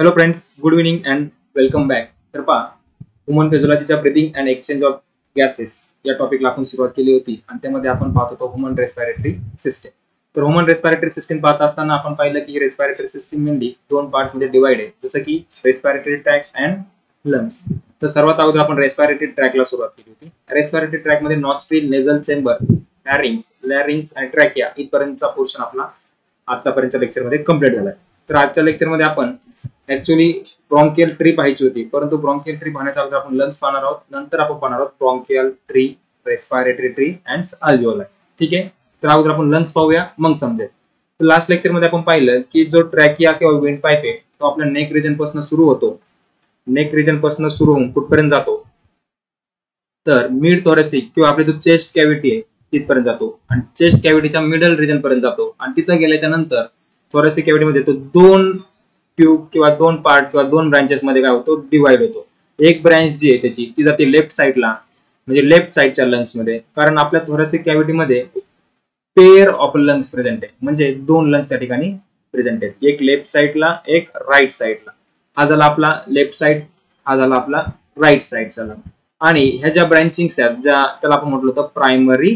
Hello friends, good evening and welcome back. तर पहा, human फिजियोलॉजीच्या breathing and exchange of gases या टॉपिकला आपण सुरुवात केली होती आणि त्यामध्ये आपण पाहत होतो ह्युमन रेस्पिरेटरी सिस्टीम। तर ह्युमन रेस्पिरेटरी सिस्टीम पाहत असताना आपण पाहिलं की रेस्पिरेटरी सिस्टीम मेनली दोन पार्ट्स मध्ये डिवाइड आहे, जसं की रेस्पिरेटरी ट्रॅक अँड लंग्स। तर सर्वात अगोदर आपण रेस्पिरेटरी ट्रॅकला सुरुवात केली होती। रेस्पिरेटरी ट्रॅक मध्ये नॉस्ट्रिल, नेझल चेंबर, लॅरिंक्स आणि ट्रॅकिया इथपर्यंतचा पोर्शन आपला आतापर्यंतच्या लेक्चर मध्ये कंप्लीट झाला आहे। तर आजच्या लेक्चर मध्ये आपण एक्चुअली ब्रोंकियल ट्री पाहायची होती, परंतु ब्रोंकियल ट्री पाहण्याच्या अगोदर आपण लंग्स पाहणार आहोत, नंतर आपण पाहणार आहोत bronchial tree, respiratory tree and alveoli. ठीक आहे, तर अगोदर आपण लंग्स पाहूया, मग समजेल। तर लास्ट लेक्चर मध्ये आपण पाहिलं की जो ट्रॅकिया किंवा वेंट पाईप आहे तो आपल्या नेक रिजन पासून सुरू होतो, नेक रिजन पासून सुरू होऊन कुठपर्यंत जातो तर मिड थोरॅसिक किंवा आपली जो चेस्ट कॅव्हिटी आहे तिथपर्यंत जातो आणि चेस्ट कॅव्हिटीच्या मिडल रिजन पर्यंत जातो आणि तिथं गेल्याच्या नंतर थोरॅसिक कॅव्हिटी मध्ये तो दोन ट्यूब किंवा दोन पार्ट किंवा दोन ब्रांचेस मध्ये काय होतो डिवाइड होतो। एक ब्रांच जी आहे त्याची ती जाते लेफ्ट साइडला, म्हणजे लेफ्ट साइडच्या लंग्स मध्ये, कारण आपल्या थोरॅसिक कॅव्हिटी मध्ये पेअर ऑफ लंग्स प्रेझेंट आहे, म्हणजे दोन लंग्स त्या ठिकाणी प्रेझेंट आहेत, एक लेफ्ट साइडला एक राइट साइडला। हा झाला आपला लेफ्ट साइड, हा झाला आपला राइट साइडचा लंग। आणि ह्या ज्या ब्रांचिंग्स आहेत ज्या त्याला आपण म्हटलं होतं प्रायमरी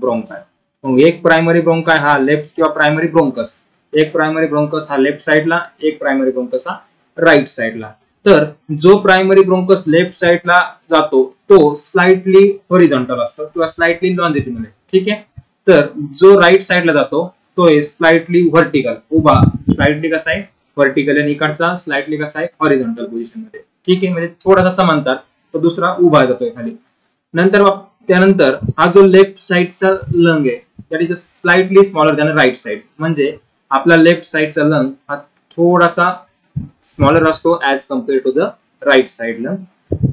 ब्रोंकाय, मग एक प्रायमरी ब्रोंकाय हा लेफ्ट किंवा प्रायमरी ब्रोंकस, एक प्रायमरी ब्रोंकस हा लेफ्ट साइडला, एक प्रायमरी ब्रोंकस हा राइट साइडला। तर जो प्रायमरी ब्रोंकस लेफ्ट साइडला जातो तो स्लाइटली हॉरिझॉन्टल असतो किंवा स्लाइटली लॉन्जिट्युडिनल आहे, ठीक आहे। तर जो राइट साइडला जातो तो आहे स्लाइटली व्हर्टिकल, उभा, स्लाइटली कसा आहे व्हर्टिकल आणि इकडचा स्लाइटली कसा आहे हॉरिझॉन्टल पोझिशन मध्ये, ठीक आहे, म्हणजे थोडासा समांतर। तर दुसरा उभा जातोय खाली। नंतर त्यानंतर हा जो लेफ्ट साइडचा लंग आहे त्याची slightly smaller than right side, म्हणजे आपला लेफ्ट साइडचा लंग हा थोडासा स्मॉलर असतो as compare to the right side lung.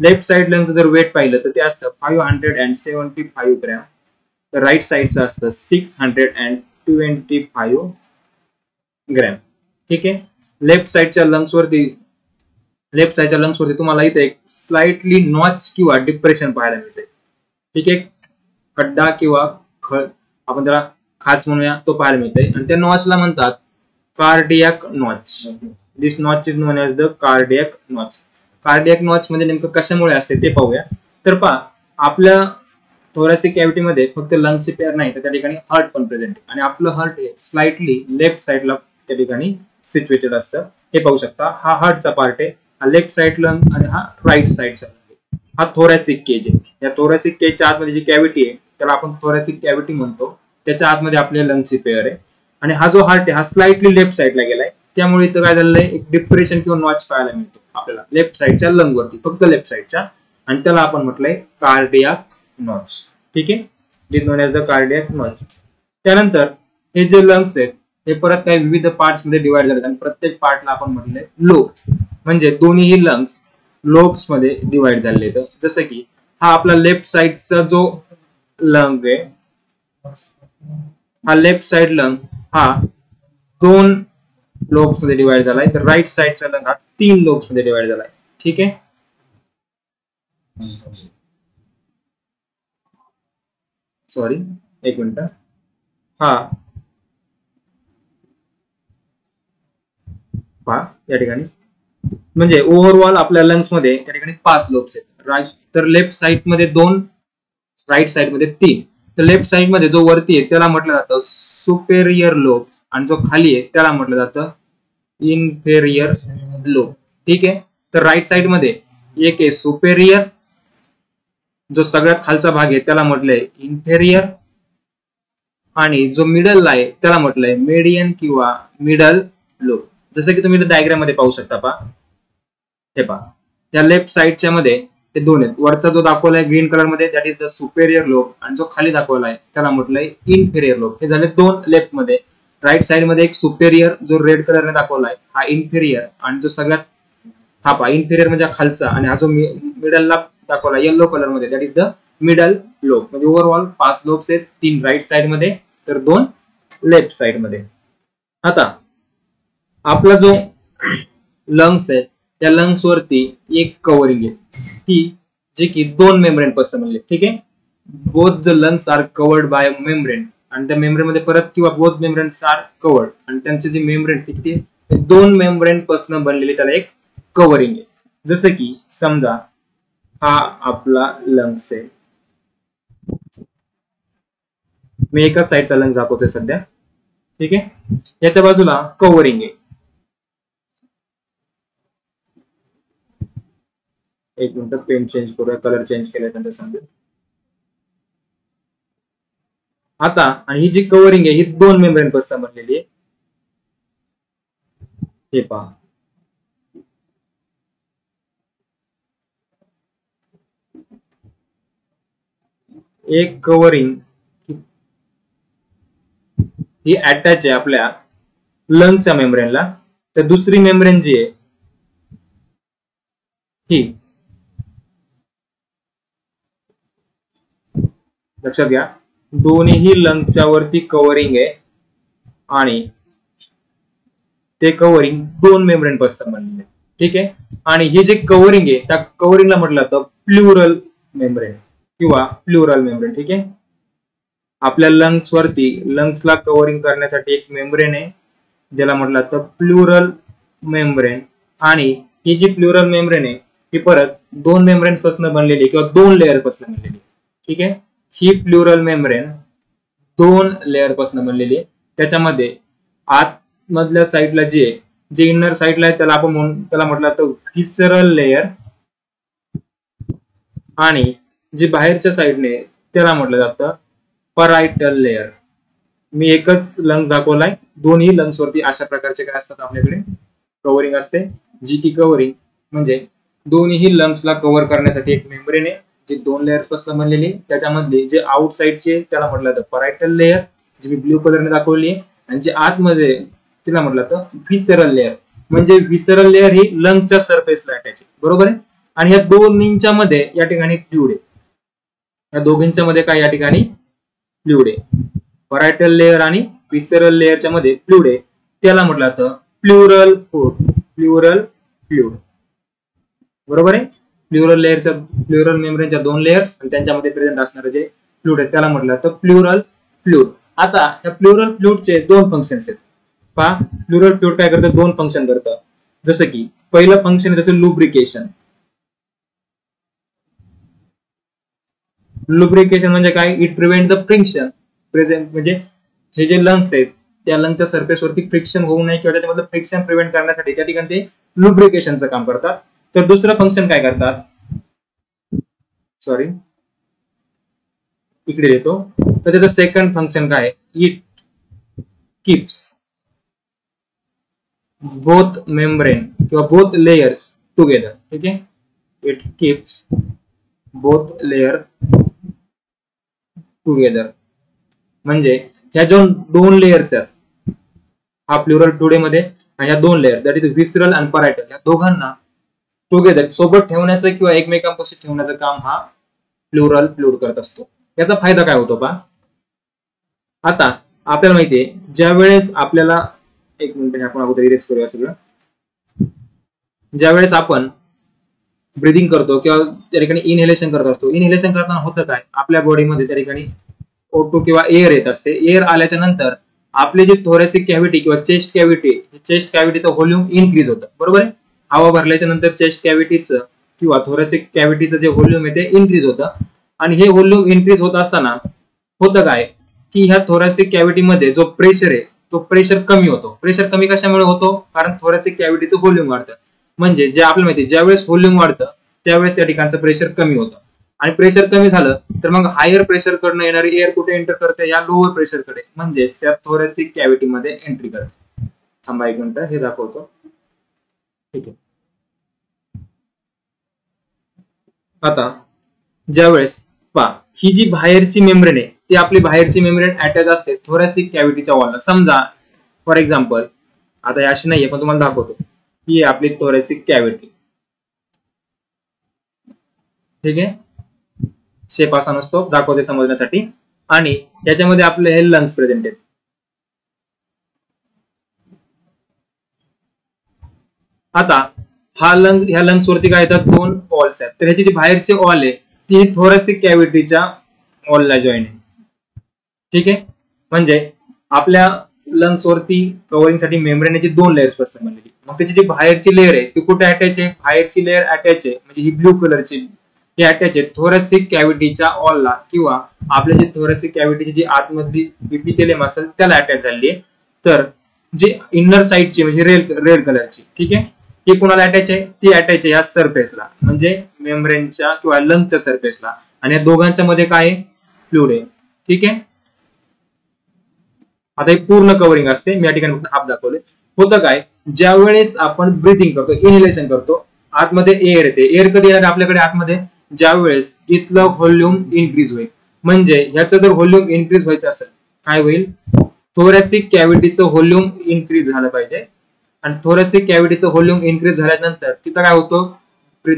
Left side लंगचं जर वेट पाहिलं तर ते असतं 575 ग्रॅम, तर राइट साइडचं असतं 625 ग्रॅम, ठीक आहे। लेफ्ट साइडच्या लंग्सवरती तुम्हाला इथे एक स्लाइटली नॉच किंवा डिप्रेशन पाहायला मिळते, ठीक आहे, खड्डा किंवा खळ आपण त्याला खाच म्हणूया तो पाहायला मिळते आणि त्या नॉचला म्हणतात cardiac notch. This notch is known as the cardiac notch. Cardiac notch म्हणजे नेमकं कशामुळे असते ते पाहूया। तर पहा, आपल्या थोरॅसिक कॅव्हिटी मध्ये फक्त लंग्सची पेअर नाही तर त्या ठिकाणी हार्ट पण प्रेझेंट आहे आणि आपलं हार्ट हे स्लाइटली लेफ्ट साइडला त्या ठिकाणी सिच्युएटेड असतं, हे पाहू शकता। हा हार्टचा पार्ट आहे, हा लेफ्ट साइड लंग आणि हा राइट साइडचा लंग, हा थोरॅसिक केज आहे। या थोरॅसिक केजच्या आतमध्ये जी कॅव्हिटी आहे त्याला आपण थोरॅसिक कॅव्हिटी म्हणतो, त्याच्या आतमध्ये आपले लंग्सची पेअर आहे आणि हा जो हार्ट आहे हा स्लाइटली लेफ्ट साइडला गेलाय, त्यामुळे इथं काय झालंय एक डिप्रेशन किंवा नॉच पाहायला मिळतो आपल्याला लेफ्ट साइडच्या लंग वरती, फक्त लेफ्ट साइडच्या, आणि त्याला आपण म्हटलंय कार्डियाक नॉच, ठीक आहे, is known as the cardiac notch. त्यानंतर हे जे लंग्स आहेत हे परत काही विविध पार्ट्स मध्ये डिवाइड झालेत आणि प्रत्येक पार्टला आपण म्हटलंय लोब, म्हणजे दोन्हीही लंग्स लोब्स मध्ये डिवाइड झालेले आहेत। जसं की हा आपला लेफ्ट साइडचा जो लंग आहे, हा लेफ्ट साइड लंग हा दोन लोब्स मध्ये डिवाइड झालाय, तर राइट साइडचा लंग हा तीन लोब्स मध्ये डिवाइड झालाय, ठीक आहे। सॉरी, एक मिनिट, हा या ठिकाणी म्हणजे ओव्हरऑल आपल्या लंग्स मध्ये त्या ठिकाणी 5 लोब्स आहेत राइट, तर लेफ्ट साइड मध्ये 2, राइट साइड मध्ये 3। तर लेफ्ट साइड मध्ये जो वरती आहे त्याला म्हटलं जातं सुपेरियर लोब आणि जो खाली आहे त्याला म्हटलं जातं इन्फेरियर लोब, ठीक आहे। तर राइट साइड मध्ये एक आहे सुपेरियर, जो सगळ्यात खालचा भाग आहे त्याला म्हटलंय इन्फेरियर, आणि जो मिडलला आहे त्याला म्हटलंय मेडियन किंवा मिडल लोब। जसं की तुम्ही डायग्राम मध्ये पाहू शकता, पहा हे पहा, त्या लेफ्ट साइडच्या मध्ये ते दोन आहेत, वरचा जो दाखवलाय ग्रीन कलर मध्ये that is the superior lobe आणि जो खाली दाखवलाय त्याला म्हटलंय इन्फेरियर लोब। हे झाले दोन लेफ्ट मध्ये, राइट साइड मध्ये एक सुपेरियर जो रेड कलरने दाखवलाय हा इन्फेरियर, आणि जो सगळ्यात हा पहा इन्फेरियर म्हणजे खालचा, आणि हा जो मिडलला दाखवला येलो कलर मध्ये that is the middle lobe. म्हणजे ओव्हरऑल 5 लोब्स आहेत, 3 राइट साइड मध्ये तर 2 लेफ्ट साइड मध्ये। आता आपला जो लंग्स आहे त्या लंग्स वरती एक कव्हरिंग आहे ती जे की दोन मेम्ब्रेन पासून बनले, ठीक आहे। Both the lungs are covered by membrane, आणि त्या मेम्ब्रेन मध्ये परत किंवा बोथ मेम्ब्रेन्स आर कवर्ड, आणि त्यांची जी मेम्ब्रेन ती किती दोन मेम्ब्रेन पासून बनलेली त्याला एक कव्हरिंग आहे। जसे की समजा हा आपला लंग्स आहे, मी एका साइडचा लंग्स दाखवतोय सध्या, ठीक आहे। याच्या बाजूला कव्हरिंग आहे, एक मिनिट पेन चेंज करूया, कलर चेंज केल्यानंतर सांगेल आता। आणि ही जी कव्हरिंग आहे ही दोन मेम्ब्रेन पासून बनलेली आहे, हे पहा। एक कव्हरिंग ही अटॅच आहे आपल्या लंगच्या मेम्ब्रेनला, तर दुसरी मेम्ब्रेन जी आहे ही, लक्षात घ्या, दोन्ही लंगच्या वरती कव्हरिंग आहे आणि ते कव्हरिंग दोन मेम्ब्रेन पासून बनलेले, ठीक आहे। आणि ही जे कव्हरिंग आहे त्या कव्हरिंगला म्हटलं तर प्लुरल मेम्ब्रेन किंवा प्लुरल मेम्ब्रेन, ठीक आहे। आपल्या लंग्स वरती लंग्सला कव्हरिंग करण्यासाठी एक मेम्ब्रेन आहे ज्याला म्हटलं तर प्लुरल मेम्ब्रेन, आणि ही जी प्लुरल मेम्ब्रेन आहे ती परत दोन मेम्ब्रेन्स पासून बनलेली किंवा दोन लेयर पासून बनलेली, ठीक आहे। ही प्लुरल मेम्ब्रेन दोन लेयर पासून बनलेली आहे, त्याच्यामध्ये आत मधल्या साइडला जे इनर साइडला आहे त्याला आपण त्याला म्हटलं तर व्हिसरल लेयर, आणि जे बाहेरच्या साइडने त्याला म्हटलं जातं परायटल लेयर। मी एकच लंग दाखवलाय, दोन्ही लंग्स वरती अशा प्रकारचे काय असतात आपल्याकडे कव्हरिंग असते, जी की कव्हरिंग म्हणजे दोन्ही लंग्सला कव्हर करण्यासाठी एक मेम्ब्रेन आहे जी दोन लेयर्स पासून बनलेली, त्याच्यामध्ये जे आउट साइडचे त्याला म्हटलं जातं परायटल लेयर जी मी ब्ल्यू कलरने दाखवली आहे, आणि जे आतमध्ये तिला म्हटलं तर व्हिसरल लेयर, म्हणजे व्हिसरल लेयर ही लंगच्या सरफेसला अटॅच आहे, बरोबर आहे। आणि या दोन्हींच्या मध्ये या ठिकाणी फ्लुइड आहे, या दोघींच्या मध्ये काय या ठिकाणी फ्लुइड आहे, परायटल लेयर आणि व्हिसरल लेयरच्या मध्ये फ्लुइड आहे, त्याला म्हटलं जातं प्लुरल प्लुरल फ्लुइड, बरोबर आहे। प्लुरल लेयरच्या प्लुरल मेम्ब्रेनच्या दोन लेयर्स आणि त्यांच्यामध्ये प्रेझेंट असणारे जे फ्लुइड आहे त्याला म्हटलं जातं प्लुरल फ्लुइड। आता या प्लुरल फ्लुइडचे दोन फंक्शन्स आहेत, प्लुरल फ्लुइड काय करतं, दोन फंक्शन करतं। जसं की पहिलं फंक्शन आहे त्याचं लुब्रिकेशन, लुब्रिकेशन म्हणजे काय, it prevent the friction present, म्हणजे हे जे लंग्स आहेत त्या लंगच्या सरफेस वरती फ्रिक्शन होऊ नये किंवा त्याच्यामधलं फ्रिक्शन प्रिव्हेंट करण्यासाठी त्या ठिकाणी ते लुब्रिकेशनचं काम करतात। तर दुसरं फंक्शन काय करतात, सॉरी इकडे येतो, तर त्याचं सेकंड फंक्शन काय, इट कीप्स both membrane किंवा both layers together, ठीक आहे। It keeps both layer together म्हणजे ह्या ज्या दोन लेयर्स आहेत हा प्लुरल फ्लुइड मध्ये, आणि ह्या दोन लेयर दॅट इज व्हिसरल आणि परायटल, ह्या दोघांना टुगेदर सोबत ठेवण्याचं किंवा एकमेकांपाशी ठेवण्याचं काम हा प्लुरल फ्लुइड करत असतो। याचा फायदा काय होतो पहा, आता आपल्याला माहिती आहे ज्या वेळेस आपल्याला एक मिनिट आपण अगोदर इरेज करूया सगळं, ज्यावेळेस आपण ब्रीदिंग करतो किंवा त्या ठिकाणी इनहेलेशन करत असतो, इनहेलेशन करताना होतं काय, आपल्या बॉडीमध्ये त्या ठिकाणी O2 किंवा एअर येत असते, एअर आल्याच्या नंतर आपले जे थोरॅसिक कॅव्हिटी किंवा चेस्ट कॅव्हिटी, चेस्ट कॅव्हिटीचं व्हॉल्यूम इनक्रीज होतं, बरोबर आहे। हवा भरल्याच्या नंतर चेस्ट कॅव्हिटीचं किंवा थोरॅसिक कॅव्हिटीचं जे व्हॉल्यूम आहे ते इनक्रीज होतं, आणि हे व्हॉल्यूम इनक्रीज होत असताना होतं काय की ह्या थोरॅसिक कॅव्हिटीमध्ये जो प्रेशर आहे तो प्रेशर कमी होतो। प्रेशर कमी कशामुळे होतो, कारण थोरॅसिक कॅव्हिटीचं व्हॉल्यूम वाढतं, म्हणजे जे आपल्याला माहिती ज्यावेळेस व्हॉल्यूम वाढतं त्यावेळेस त्या ठिकाणचं प्रेशर कमी होतं, आणि प्रेशर कमी झालं तर मग हायर प्रेशर कडनं येणारी एअर कुठे एंटर करते, या लोअर प्रेशर कडे, म्हणजेच त्या थोरॅसिक कॅव्हिटी मध्ये एंट्री करते। थांबा एक मिनिट हे दाखवतो, ठीक आहे। आता ज्यावेळेस पहा ही जी बाहेरची मेम्ब्रेन आहे ती आपली बाहेरची मेम्ब्रेन अटॅच असते थोरॅसिक कॅव्हिटीच्या वॉलला, समजा फॉर एक्झाम्पल आता अशी नाहीये पण तुम्हाला दाखवतो, ही आपली थोरॅसिक कॅव्हिटी, ठीक आहे, शेप असा नसतो, दाखवते समजण्यासाठी, आणि त्याच्यामध्ये आपले हे लंग्स प्रेझेंट आहेत, आता हा लंग ह्या लंग्स वरती काय येतात दोन ऑल्स आहेत, तर ह्याची जी बाहेरची ऑल आहे ती थोरॅसिक कॅव्हिटीच्या ऑलला जॉईन आहे, ठीक आहे। म्हणजे आपल्या लंग्स वरती कव्हरिंगसाठी मेम्ब्रेन याची दोन लेयर्स पासून बनलेली. मग त्याची जी बाहेरची लेयर आहे ती कुठे अटॅच आहे, बाहेरची लेयर अटॅच आहे म्हणजे ही ब्लू कलरची ही अटॅच आहे थोरॅसिक कॅव्हिटीच्या ऑलला किंवा आपल्या जी थोरॅसिक कॅव्हिटीची जी आतमधली एपिथेलियम असेल त्याला अटॅच झाली आहे. तर जी इनर साइडची म्हणजे रेड कलरची ठीक आहे ती कोणाला अटॅच आहे, ती अटॅच आहे या सरफेसला म्हणजे मेम्ब्रेनच्या किंवा लंग्सच्या सरफेसला आणि या दोघांच्या मध्ये काय आहे फ्लुइड आहे ठीक आहे. आता पूर्ण कव्हरिंग असते, मी या ठिकाणी फक्त हाफ दाखवले. होतं काय ज्या वेळेस आपण ब्रीथिंग करतो इनहेलेशन करतो आतमध्ये एअर येते, एअर कधी येणार आपल्याकडे आतमध्ये ज्या वेळेस इथलं व्हॉल्यूम इनक्रीज होईल. म्हणजे ह्याचं जर व्हॉल्यूम इनक्रीज व्हायचं असेल काय होईल थोरॅसिक कॅव्हिटीचं व्हॉल्यूम इनक्रीज झालं पाहिजे आणि थोरॅसिक कॅव्हिटीचं व्हॉल्यूम इनक्रीज झाल्यानंतर तिथं काय होतं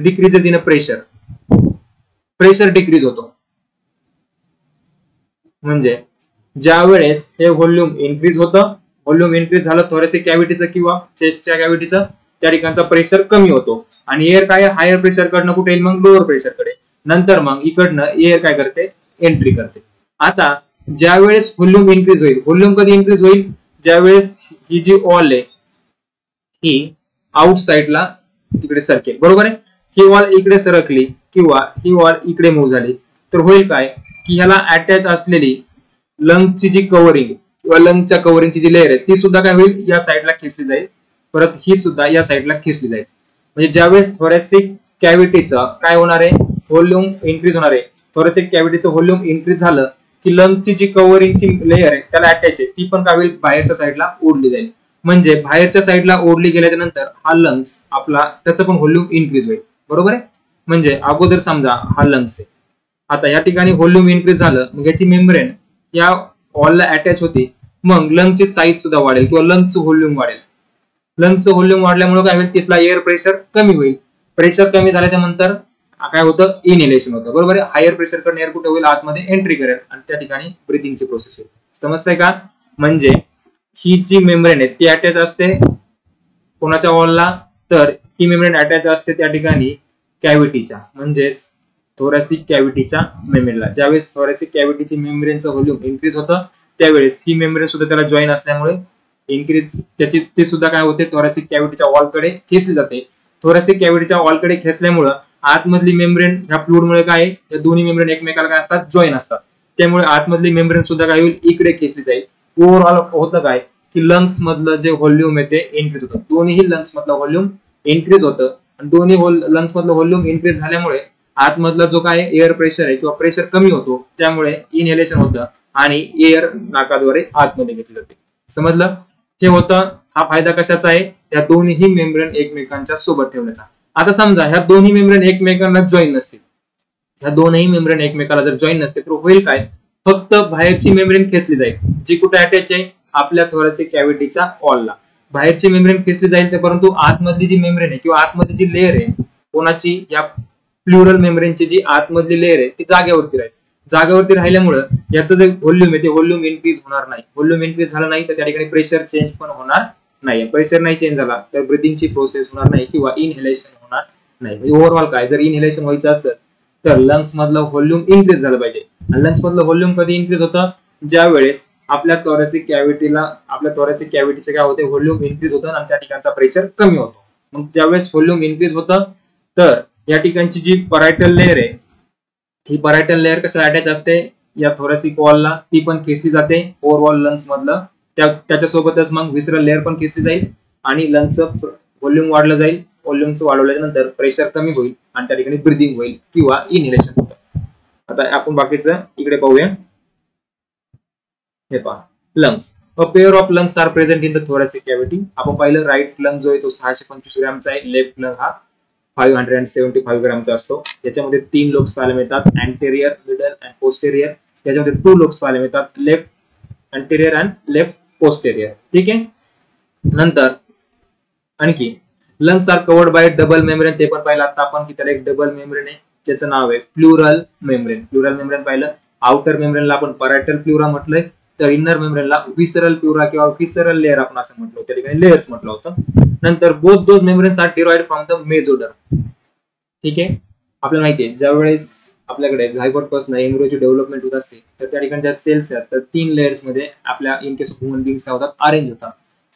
डिक्रीजेस इन प्रेशर डिक्रीज होतो. म्हणजे ज्या वेळेस हे व्हॉल्यूम इनक्रीज होतं व्हॉल्यूम इनक्रीज झालं थोरॅसिक कॅव्हिटीचं किंवा चेस्टच्या कॅव्हिटीचं त्या ठिकाणचा प्रेशर कमी होतो आणि एअर काय हायर प्रेशर कडनं कुठे येईल मग लोअर प्रेशर कडे, नंतर मग इकडनं एअर काय करते एंट्री करते. आता ज्या वेळेस व्हॉल्यूम इनक्रीज होईल, व्हॉल्यूम कधी इनक्रीज होईल ज्या वेळेस ही जी ऑल आहे ही आउट साइडला तिकडे सरकेल बरोबर आहे, ही ऑल इकडे सरकली किंवा ही ऑल इकडे मूव्ह झाली तर होईल काय की ह्याला अटॅच असलेली लंगची जी कव्हरिंग किंवा लंगच्या कव्हरिंगची जी लेअर आहे ती सुद्धा काय होईल या साईडला खेचली जाईल, परत ही सुद्धा या साईडला खेचली जाईल. म्हणजे ज्यावेळेस थोरॅसिक कॅव्हिटीचं काय होणार आहे व्हॉल्यूम इनक्रीज होणार आहे, थोरॅसिक कॅव्हिटीचं व्हॉल्यूम इनक्रीज झालं की लंगची जी कव्हरिंगची लेअर आहे त्याला अटॅच आहे ती पण काय होईल बाहेरच्या साईडला ओढली जाईल. म्हणजे बाहेरच्या साईडला ओढली गेल्याच्या नंतर हा लंग्स आपला त्याचं पण व्हॉल्यूम इनक्रीज होईल बरोबर आहे. म्हणजे अगोदर समजा हा लंग्स आहे, आता या ठिकाणी व्हॉल्यूम इनक्रीज झालं मग याची मेम्ब्रेन या ऑलला अटॅच होते मग लंगची साईज सुद्धा वाढेल किंवा लंगचं व्हॉल्यूम वाढेल. लंगचं व्हॉल्यूम वाढल्यामुळे काय होईल तिथला एअर प्रेशर कमी होईल, प्रेशर कमी झाल्याच्या नंतर काय होतं इनहेलेशन होतं बरोबर आहे. हायर प्रेशर कडे एअर कुठे होईल आतमध्ये एंट्री करेल आणि त्या ठिकाणी ब्रीथिंगची प्रोसेस होईल. समजतंय का. म्हणजे ही जी मेम्ब्रेन आहे ती अटॅच असते कोणाच्या ऑलला, तर ही मेम्ब्रेन अटॅच असते त्या ठिकाणी कॅव्हिटीच्या म्हणजेच थोरॅसिक कॅव्हिटीच्या मेम्ब्रेनला. ज्यावेळेस थोरॅसिक कॅव्हिटीची मेम्ब्रेनचं व्हॉल्यूम इनक्रीज होतं त्यावेळेस ही मेम्ब्रेन सुद्धा त्याला जॉईन असल्यामुळे इनक्रीज त्याची ती सुद्धा काय होते थोरॅसिक कॅव्हिटीच्या वॉलकडे खेचली जाते. थोरॅसिक कॅव्हिटीच्या वॉलकडे खेचल्यामुळे आतमधली मेम्ब्रेन ह्या फ्लुइडमुळे काय या दोन्ही मेम्ब्रेन एकमेकाला काय असतात जॉईन असतात त्यामुळे आतमधली मेम्ब्रेन सुद्धा काय होईल इकडे खेचली जाईल. ओव्हरऑल होतं काय की लंग्स मधलं जे व्हॉल्यूम आहे ते इनक्रीज होतं, दोन्ही लंग्स मधलं व्हॉल्यूम इनक्रीज होतं आणि दोन्ही लंग्स मधलं व्हॉल्यूम इनक्रीज झाल्यामुळे आतमधला जो काय एअर प्रेशर आहे किंवा प्रेशर कमी होतो त्यामुळे इनहेलेशन होतं आणि एअर नाकाद्वारे आतमध्ये घेतली जाते. समजलं. हे होतं हा फायदा कशाचा आहे या दोन्ही मेम्ब्रेन एकमेकांच्या सोबत ठेवण्याचा. आता समजा ह्या दोन्ही मेम्ब्रेन एकमेकांना जॉईन नसतील, ह्या दोनही मेम्ब्रेन एकमेकाला जर जॉईन नसतील तर होईल काय फक्त बाहेरची मेम्ब्रेन खेचली जाईल जी कुठे अटॅच आहे आपल्या थोरॅसिक कॅव्हिटीच्या ऑलला बाहेरची मेम्ब्रेन खेचली जाईल. परंतु आतमधली जी मेम्ब्रेन आहे किंवा आतमधली जी लेअर आहे कोणाची या प्लुरल मेम्ब्रेनची जी आतमधली लेअर आहे ती जागेवरती राहील. जागेवरती राहिल्यामुळे याचं जे व्हॉल्यूम आहे ते व्हॉल्यूम इनक्रीज होणार नाही, व्हॉल्यूम इनक्रीज झालं नाही तर त्या ठिकाणी प्रेशर चेंज पण होणार नाही. प्रेशर नाही चेंज झाला तर ब्रीथिंगची प्रोसेस होणार नाही किंवा इनहेलेशन होणार नाही. म्हणजे ओव्हरऑल काय जर इनहेलेशन व्हायचं असेल तर लंग्स मधलं व्हॉल्यूम इनक्रीज झालं पाहिजे. लंग्स मधलं व्हॉल्यूम कधी इनक्रीज होतं ज्या वेळेस आपल्या थोरॅसिक कॅव्हिटीला आपल्या थोरॅसिक कॅव्हिटीचे काय होते व्हॉल्यूम इनक्रीज होतं आणि त्या ठिकाणचा प्रेशर कमी होतो. मग ज्यावेळेस व्हॉल्यूम इनक्रीज होतं तर या ठिकाणची जी पॅरायटल लेअर आहे ही पॅरायटल लेअर कशाला अटॅच असते या थोरॅसिक वॉलला ती पण खेचली जाते ओव्हरऑल लंग्स मधलं त्याच्यासोबतच मग व्हिसरल लेअर पण खेचली जाईल आणि लंग्सचं व्हॉल्यूम वाढलं जाईल. व्हॉल्यूमचं वाढवल्यानंतर प्रेशर कमी होईल आणि त्या ठिकाणी ब्रीदिंग होईल किंवा इनहेलेशन होतं. आता आपण बाकीचं इकडे पाहूया. हे पहा lungs a pair of lungs are present in the thoracic cavity. आपण पाहिलं राईट लंग जो आहे तो 625 ग्रॅमचा आहे, लेफ्ट लंग हा 575 ग्रामचा असतो. याच्यामध्ये 3 लोब्स पाहायला मिळतात अँटेरियर मिडल अँड पोस्टेरियर. याच्यामध्ये 2 लोब्स पाहायला मिळतात left anterior and left posterior ठीक आहे. नंतर आणखी lungs are covered by double membrane ते पण पाहिलं आता आपण की त्याला एक डबल मेम्ब्रेन आहे ज्याचं नाव आहे प्लुरल मेम्ब्रेन. प्लुरल मेम्ब्रेन पाहिलं आउटर मेम्ब्रेनला आपण पॅरायटल प्लुरा म्हटलंय तर इनर मेम्ब्रेनला व्हिसरल प्लुरा किंवा व्हिसरल लेअर आपण असं म्हटलं होतं त्या ठिकाणी लेअर्स म्हटलं होतं. नंतर both those membranes are derived from the mesoderm ठीक आहे. आपल्याला माहिती आहे ज्यावेळेस आपल्याकडे झायगोट पासून एम्ब्रियोची डेव्हलपमेंट होत असते, तर त्या ठिकाणी ज्या सेल्स आहेत तर तीन लेयर्स मध्ये आपल्या in case of human beings काय होतात, अरेंज होतात।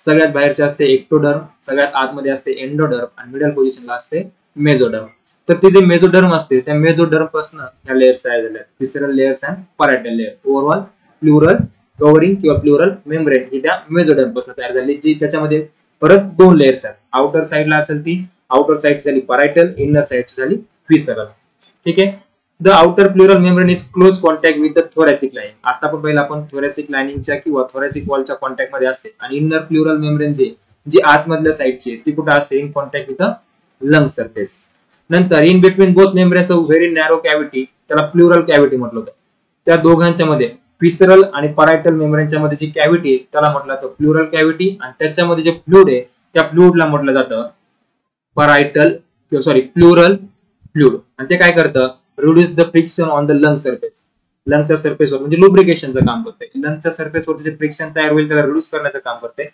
सगळ्यात बाहेरचे असते एक्टोडर्म, सगळ्यात आतमध्ये असते एंडोडर्म आणि मिडल पोझिशनला असते मेझोडर्म। तर ती जे मेझोडर्म असते त्या मेझोडर्म पासून ह्या लेयर्स तयार झाल्या, visceral layers and parietal layer. Overall pleural covering किंवा प्लुरल मेम्ब्रेन ही त्या मेझोडर्म पासून तयार झाली, जी त्याच्यामध्ये परत दोन लेयर्स आहेत। आउटर साइडला असेल ती आउटर साइड झाली पॅराइटल, इनर साइड झाली व्हिसरल। ठीक आहे। The outer pleural membrane is close contact with the thoracic lining. आता पण पहिला आपण thoracic lining च्या किंवा thoracic wall च्या कॉन्टॅक्ट मध्ये असते, आणि inner pleural membrane जे जी आतमधल्या साइडची ती कुठे असते, in contact with the lung surface. नंतर in between both membranes a very narrow cavity, त्याला प्लुरल कॅव्हिटी म्हटलं होतं। त्या दोघांच्या मध्ये व्हिसरल आणि पॅराइटल मेम्ब्रेनच्या मध्ये जी कॅव्हिटी आहे त्याला म्हटलं जातं प्लुरल कॅव्हिटी, आणि त्याच्यामध्ये जे फ्लुइड आहे त्या फ्लुइडला म्हटलं जातं प्लुरल फ्लुइड। आणि ते काय करतं, reduce the friction on the lung surface. लंगच्या सर्फेसवर म्हणजे लुब्रिकेशनचं काम करते, लंगच्या सर्फेसवर जे फ्रिक्शन तयार होईल त्याला रिड्यूस करण्याचं काम करते।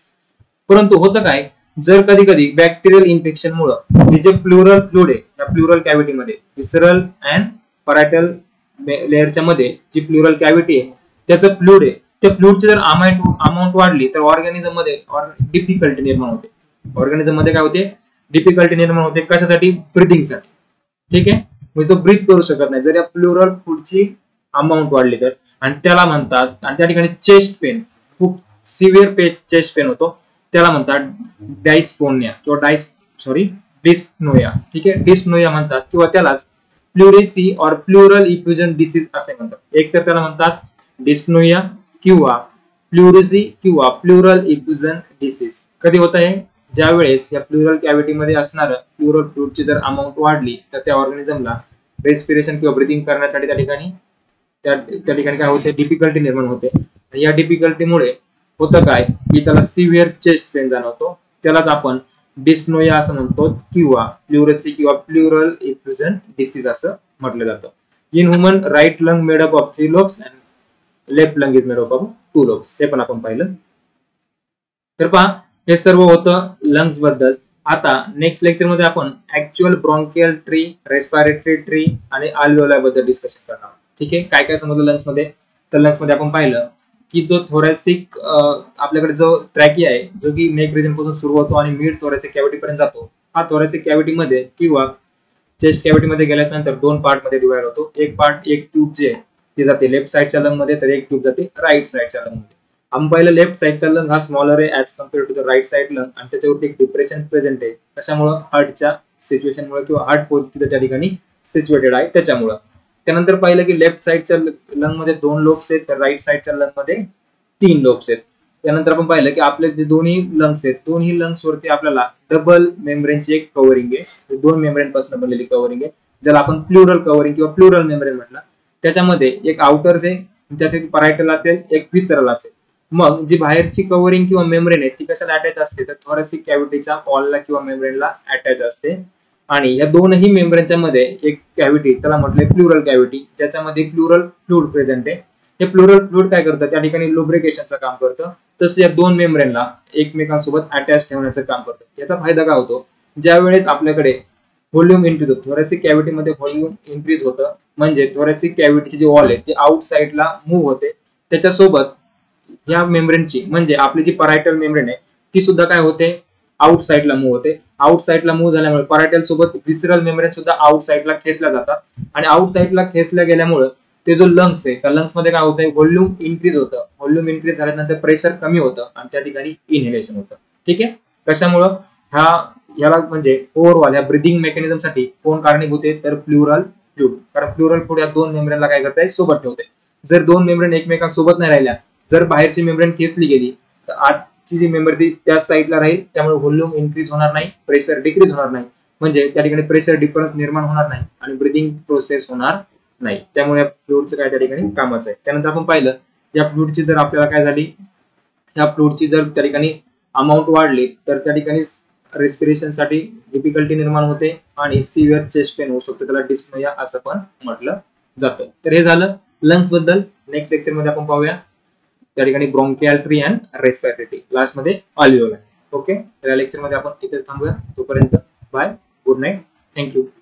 परंतु होतं काय, जर कधी कधी बॅक्टेरियल इन्फेक्शन मुळे हे जे प्लुरल फ्लुइड आहे त्या प्लुरल कॅव्हिटी मध्ये व्हिसरल अँड पॅराइटल लेयरच्या मध्ये जी प्लुरल कॅव्हिटी आहे त्याचं फ्लुइड आहे, त्या फ्लुइडची जर अमाऊंट वाढली तर ऑर्गॅनिझम मध्ये डिफिकल्टी निर्माण होते। ऑर्गॅनिझम मध्ये काय होते, डिफिकल्टी निर्माण होते, कशासाठी, ब्रीदिंगसाठी। ठीक आहे। म्हणजे तो ब्रीथ करू शकत नाही जर या प्लुरल फ्लुइडची अमाऊंट वाढली तर, आणि त्याला म्हणतात, आणि त्या ठिकाणी चेस्ट पेन, खूप सिव्हिअर चेस्ट पेन होतो, त्याला म्हणतात डायस्पोनिया किंवा डिस्पनोया। ठीक आहे, डिस्पनोया म्हणतात, किंवा त्यालाच प्लुरेसी और प्लुरल इफ्यूजन डिसीज असे म्हणतात। एक तर त्याला म्हणतात डिस्पनोया किंवा प्लुरेसी किंवा प्लुरल इफ्यूजन डिसीज। कधी होत आहे, ज्यावेळेस या प्लुरल कॅव्हिटी मध्ये असणारे प्लुरल फ्लुइडची जर अमाउंट वाढली तर त्या ऑर्गॅनिझमला रेस्पिरेशन किंवा ब्रीदिंग करण्यासाठी त्या ठिकाणी काय होते, डिफिकल्टी निर्माण होते। या डिफिकल्टीमुळे होतं काय की त्याला सिव्हिअर चेस्ट पेन जाणवतो, त्यालाच आपण डिस्पनोया असं म्हणतो किंवा प्लुरेसी किंवा प्लुरल इफ्यूजन डिसीज असं म्हटलं जातं। In human right lung made up of 3 lobes and left lung is made up of 2 lobes, हे पण आपण पाहिलं। तर पहा, हे सर्व होतं लंग्स बद्दल। आता नेक्स्ट लेक्चर मध्ये आपण actual bronchial tree, respiratory tree आणि अल्व्हिओलाई बद्दल डिस्कशन करणार आहोत। ठीक आहे। काय काय समजलं लंग्स मध्ये, तर लंग्स मध्ये आपण पाहिलं की जो थोरॅसिक आपल्याकडे जो ट्रॅकिया आहे जो की नेक रिजन पासून सुरू होतो आणि मिड थोरॅसिक कॅव्हिटी पर्यंत जातो, हा थोरॅसिक कॅव्हिटी मध्ये किंवा चेस्ट कॅव्हिटी मध्ये गेल्यानंतर दोन पार्ट मध्ये डिवाइड होतो। एक ट्यूब जे ती जाते लेफ्ट साइडच्या लंग मध्ये, तर एक ट्यूब जाते राईट साइडच्या लंग मध्ये। आपण पाहिलं लेफ्ट साइडचा लंग हा स्मॉलर आहे as compared to the right side lung, आणि त्याच्यावरती एक डिप्रेशन प्रेझेंट आहे, कशामुळे, हार्टच्या सिच्युएशन मुळे किंवा हार्ट पॉझिटिव्ह त्या ठिकाणी सिच्युएटेड आहे त्याच्यामुळे। त्यानंतर पाहिलं की लेफ्ट साइडच्या लंग मध्ये 2 लोब्स आहेत, तर राईट साइडच्या लंग मध्ये 3 लोब्स आहेत। त्यानंतर आपण पाहिलं की आपले जे दोन्ही लंग्स आहेत दोन्ही लंग्स वरती आपल्याला डबल मेम्ब्रेनची एक कव्हरिंग आहे, दोन मेम्ब्रेन पासून बनलेली कव्हरिंग आहे, ज्याला आपण प्लुरल कव्हरिंग किंवा प्लुरल मेम्ब्रेन म्हटलं। त्याच्यामध्ये एक आउटर्स आहे, त्याच्यात पॅराइटल असेल, एक व्हिसरल असेल। मग जी बाहेरची कव्हरिंग किंवा मेम्ब्रेन आहे ती कशाला अटॅच असते, तर थोरॅसिक कॅव्हिटीच्या वॉलला किंवा मेम्ब्रेनला अटॅच असते, आणि या दोनही मेम्ब्रेनच्या मध्ये एक कॅव्हिटी, त्याला म्हटले प्लुरल कॅव्हिटी, ज्याच्यामध्ये प्लुरल फ्लुइड प्रेझेंट आहे। हे प्लुरल फ्लुइड काय करतं, त्या ठिकाणी लुब्रिकेशनचं काम करतं, तसं या दोन मेम्ब्रेनला एकमेकांसोबत अटॅच ठेवण्याचं काम करतं। याचा फायदा काय होतो, ज्यावेळेस आपल्याकडे व्हॉल्यूम इनक्रीज होतो थोरॅसिक कॅव्हिटीमध्ये, व्हॉल्यूम इनक्रीज होतं म्हणजे थोरॅसिक कॅव्हिटीची जी वॉल आहे ती आउट साइडला मूव्ह होते, त्याच्यासोबत या मेम्ब्रेनची म्हणजे आपली जी पॅराइटल मेम्ब्रेन आहे ती सुद्धा काय होते, आउट साइडला मूव्ह होते। आउट साइडला मूव्ह झाल्यामुळे पॅराइटल सोबत व्हिसरल मेम्ब्रेन सुद्धा आउट साइडला खेचल्या जातात, आणि आउट साइडला खेचल्या गेल्यामुळे ते जो लंग्स आहे त्या लंग्स मध्ये काय होतं, व्हॉल्यूम इनक्रीज होतं। व्हॉल्यूम इनक्रीज झाल्यानंतर प्रेशर कमी होतं आणि त्या ठिकाणी इनहेलेशन होतं। ठीक आहे। कशामुळे ह्याला म्हणजे ओव्हरऑल ह्या ब्रीदिंग मेकॅनिझम साठी कोण कारणीभूत आहे, तर प्लुरल फ्लुइड, कारण प्लुरल फ्लुइड या दोन मेम्ब्रेनला काय करते, सोबत ठेवते। जर दोन मेम्ब्रेन एकमेकांसोबत नाही राहिल्या, जर बाहेरची मेम्ब्रेन खेचली गेली तर आतची जी मेम्ब्रेन ती त्याच साईडला राहील, त्यामुळे व्हॉल्यूम इनक्रीज होणार नाही, प्रेशर डिक्रीज होणार नाही, म्हणजे त्या ठिकाणी प्रेशर डिफरन्स निर्माण होणार नाही आणि ब्रीदिंग प्रोसेस होणार नाही, त्यामुळे फ्लुइडचं काय त्या ठिकाणी कामच आहे। त्यानंतर आपण पाहिलं या फ्लुइडची जर आपल्याला काय झाली, या फ्लुइडची जर त्या ठिकाणी अमाऊंट वाढली तर त्या ठिकाणी रेस्पिरेशनसाठी डिफिकल्टी निर्माण होते आणि सिव्हिअर चेस्ट पेन होऊ शकतो, त्याला डिस्पनोया असं पण म्हटलं जातं। तर हे झालं लंग्स बद्दल। नेक्स्ट लेक्चर मध्ये आपण पाहूया त्या ठिकाणी bronchial tree and respiratory, last मध्ये अल्व्हिओलाई। ओके, या लेक्चर मध्ये आपण इथे थांबूया, तोपर्यंत बाय, गुड नाईट, थँक्यू।